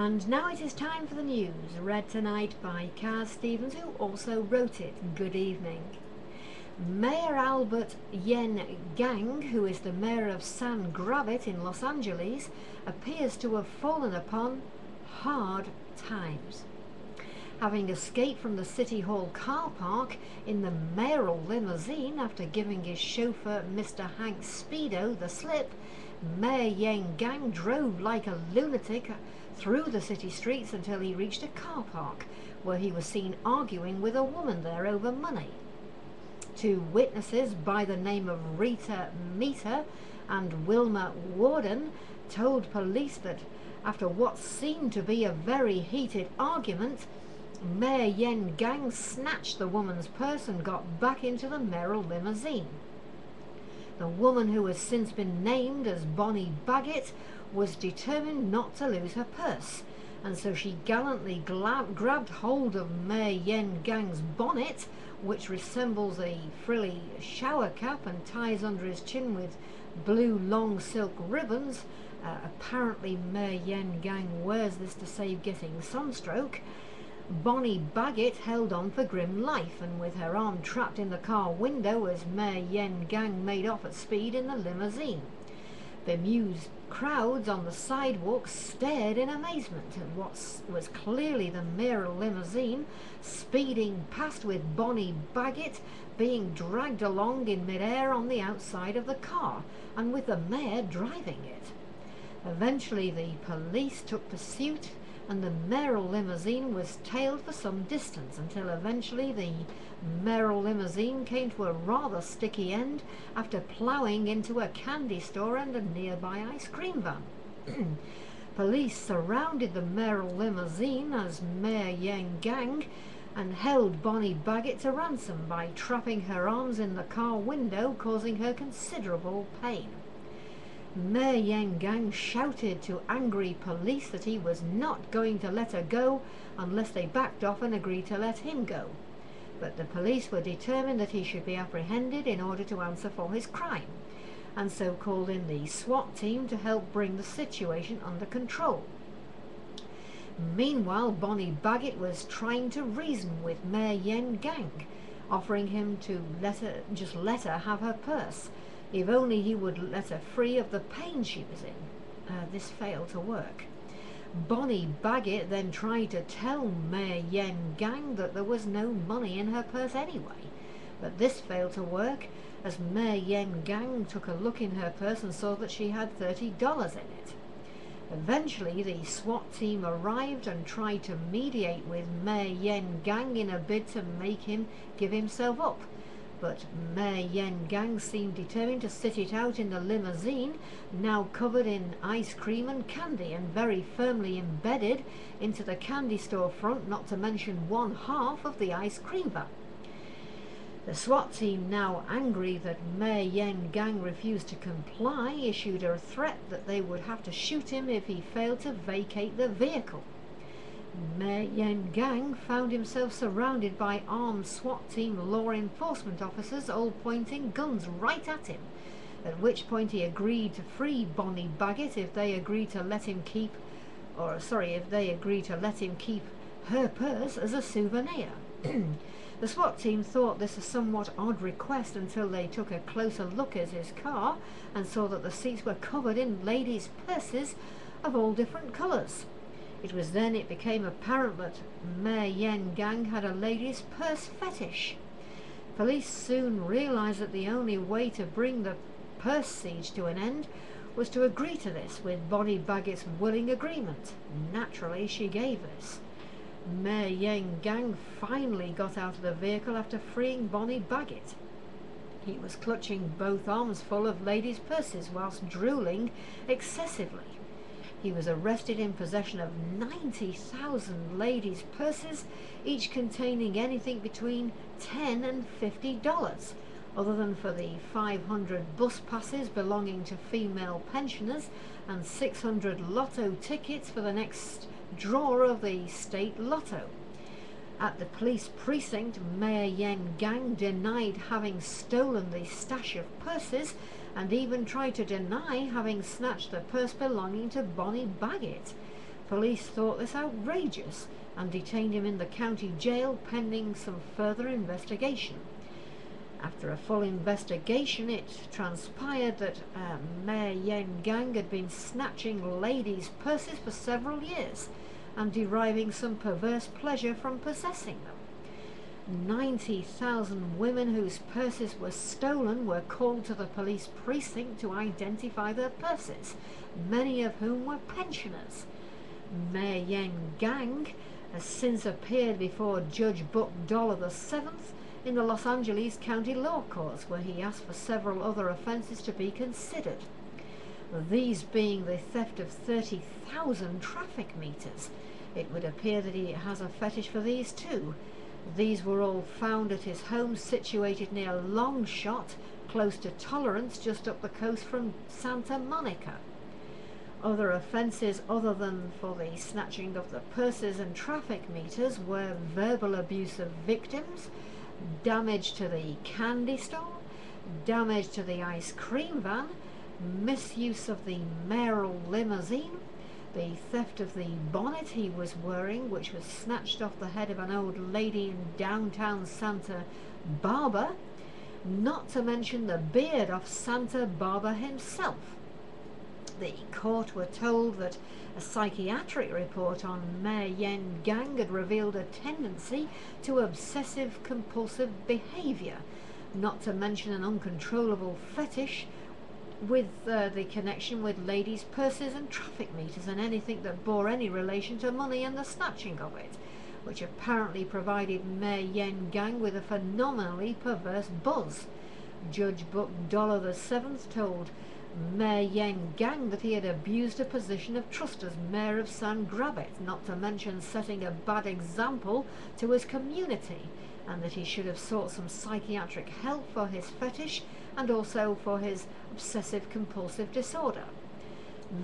And now it is time for the news, read tonight by Kaz Stevens, who also wrote it. Good evening. Mayor Albert Yen-Gang, who is the mayor of San Grabbit in Los Angeles, appears to have fallen upon hard times. Having escaped from the City Hall car park in the mayoral limousine after giving his chauffeur Mr. Hank Speedo the slip, Mayor Yen-Gang drove like a lunatic through the city streets until he reached a car park, where he was seen arguing with a woman there over money. Two witnesses by the name of Rita Meter and Wilma Warden told police that after what seemed to be a very heated argument, Mayor Yen-Gang snatched the woman's purse and got back into the mayoral limousine. The woman, who has since been named as Bonnie Bag-it, was determined not to lose her purse, and so she gallantly grabbed hold of Mayor Yen-Gang's bonnet, which resembles a frilly shower cap and ties under his chin with blue long silk ribbons. Apparently Mayor Yen-Gang wears this to save getting sunstroke. Bonnie Bag-it held on for grim life, and with her arm trapped in the car window as Mayor Yen-Gang made off at speed in the limousine. Bemused crowds on the sidewalk stared in amazement at what was clearly the mayoral limousine speeding past, with Bonnie Bag-it being dragged along in midair on the outside of the car, and with the mayor driving it. Eventually the police took pursuit, and the mayoral limousine was tailed for some distance, until eventually the mayoral limousine came to a rather sticky end after ploughing into a candy store and a nearby ice cream van. Police surrounded the mayoral limousine as Mayor Yen-Gang and held Bonnie Bag-it to ransom by trapping her arms in the car window, causing her considerable pain. Mayor Yen-Gang shouted to angry police that he was not going to let her go unless they backed off and agreed to let him go. But the police were determined that he should be apprehended in order to answer for his crime, and so called in the SWAT team to help bring the situation under control. Meanwhile, Bonnie Bag-it was trying to reason with Mayor Yen-Gang, offering him to let her have her purse, if only he would let her free of the pain she was in. This failed to work. Bonnie Bag-it then tried to tell Mayor Yen-Gang that there was no money in her purse anyway, but this failed to work as Mayor Yen-Gang took a look in her purse and saw that she had $30 in it. Eventually the SWAT team arrived and tried to mediate with Mayor Yen-Gang in a bid to make him give himself up, but Mayor Yen-Gang seemed determined to sit it out in the limousine, now covered in ice cream and candy and very firmly embedded into the candy store front, not to mention one half of the ice cream van. The SWAT team, now angry that Mayor Yen-Gang refused to comply, issued a threat that they would have to shoot him if he failed to vacate the vehicle. Mayor Yen-Gang found himself surrounded by armed SWAT team law enforcement officers, all pointing guns right at him, at which point he agreed to free Bonnie Bag-it if they agreed to let him keep, if they agreed to let him keep her purse as a souvenir. The SWAT team thought this a somewhat odd request until they took a closer look at his car and saw that the seats were covered in ladies' purses of all different colours. It was then it became apparent that Mayor Yen-Gang had a lady's purse fetish. Police soon realised that the only way to bring the purse siege to an end was to agree to this, with Bonnie Bag-it's willing agreement. Naturally, she gave this. Mayor Yen-Gang finally got out of the vehicle after freeing Bonnie Bag-it. He was clutching both arms full of ladies' purses whilst drooling excessively. He was arrested in possession of 90,000 ladies' purses, each containing anything between $10 and $50, other than for the 500 bus passes belonging to female pensioners and 600 lotto tickets for the next draw of the state lotto. At the police precinct, Mayor Yen-Gang denied having stolen the stash of purses, and even tried to deny having snatched the purse belonging to Bonnie Bag-it. Police thought this outrageous and detained him in the county jail pending some further investigation. After a full investigation, it transpired that Mayor Yen-Gang had been snatching ladies' purses for several years and deriving some perverse pleasure from possessing them. 90,000 women whose purses were stolen were called to the police precinct to identify their purses, many of whom were pensioners. Mayor Yen-Gang has since appeared before Judge Buck Dollar the 7th in the Los Angeles County Law Courts, where he asked for several other offences to be considered, these being the theft of 30,000 traffic meters. It would appear that he has a fetish for these too. These were all found at his home situated near Long Shot, close to Tolerance, just up the coast from Santa Monica. Other offences other than for the snatching of the purses and traffic meters were verbal abuse of victims, damage to the candy store, damage to the ice cream van, misuse of the mayoral limousine, the theft of the bonnet he was wearing, which was snatched off the head of an old lady in downtown Santa Barbara, not to mention the beard of Santa Barbara himself. The court were told that a psychiatric report on Mayor Yen-Gang had revealed a tendency to obsessive-compulsive behaviour, not to mention an uncontrollable fetish with the connection with ladies' purses and traffic meters and anything that bore any relation to money and the snatching of it, which apparently provided Mayor Yen-Gang with a phenomenally perverse buzz. Judge Buck Dollar the 7th told Mayor Yen-Gang that he had abused a position of trust as mayor of San Grabbit, not to mention setting a bad example to his community, and that he should have sought some psychiatric help for his fetish and also for his obsessive-compulsive disorder.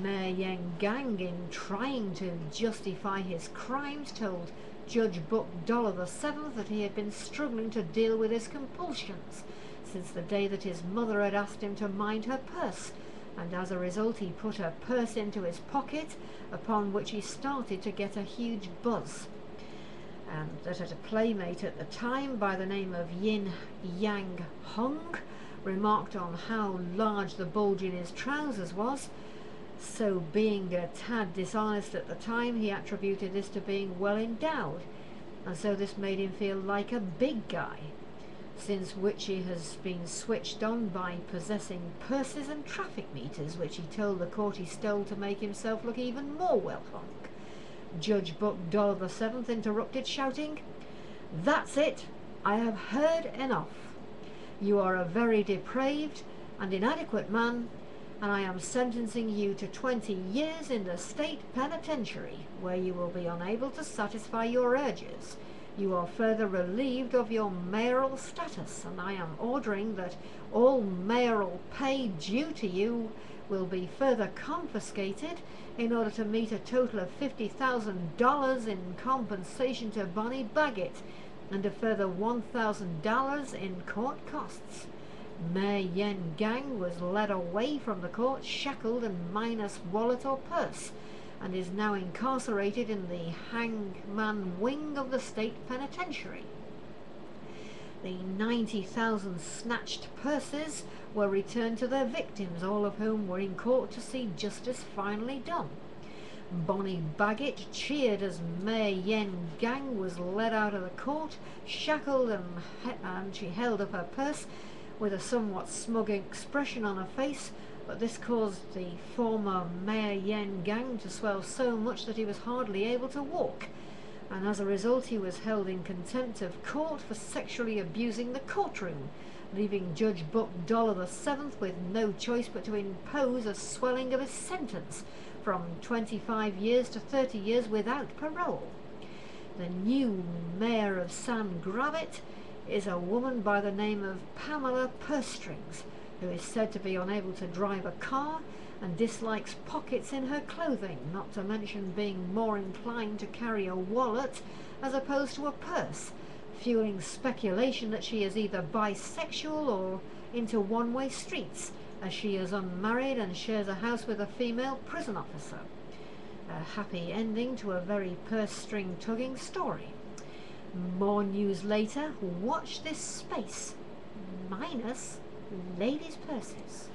Mayor Yen-Gang, in trying to justify his crimes, told Judge Buck Dollar the 7th that he had been struggling to deal with his compulsions since the day that his mother had asked him to mind her purse, and as a result he put her purse into his pocket, upon which he started to get a huge buzz, and that a playmate at the time by the name of Yin Yang Hung remarked on how large the bulge in his trousers was, so being a tad dishonest at the time, he attributed this to being well endowed, and so this made him feel like a big guy, since which he has been switched on by possessing purses and traffic meters, which he told the court he stole to make himself look even more well-hung. Judge Buck Dollar the 7th interrupted, shouting, "That's it! I have heard enough. You are a very depraved and inadequate man, and I am sentencing you to 20 years in the state penitentiary, where you will be unable to satisfy your urges. You are further relieved of your mayoral status, and I am ordering that all mayoral pay due to you will be further confiscated in order to meet a total of $50,000 in compensation to Bonnie Bag-it and a further $1,000 in court costs." Mayor Yen-Gang was led away from the court shackled and minus wallet or purse, and is now incarcerated in the Hang-man Wing of the state penitentiary. The 90,000 snatched purses were returned to their victims, all of whom were in court to see justice finally done. Bonnie Bag-it cheered as Mayor Yen-Gang was led out of the court, shackled, and she held up her purse with a somewhat smug expression on her face, but this caused the former Mayor Yen-Gang to swell so much that he was hardly able to walk, and as a result he was held in contempt of court for sexually abusing the courtroom, leaving Judge Buck Dollar the 7th with no choice but to impose a swelling of his sentence from 25 years to 30 years without parole. The new mayor of San Grabbit is a woman by the name of Pamela Purse-Strings, who is said to be unable to drive a car and dislikes pockets in her clothing, not to mention being more inclined to carry a wallet as opposed to a purse, fueling speculation that she is either bisexual or into one-way streets, as she is unmarried and shares a house with a female prison officer. a happy ending to a very purse-string tugging story. More news later. Watch this space. Minus ladies' purses.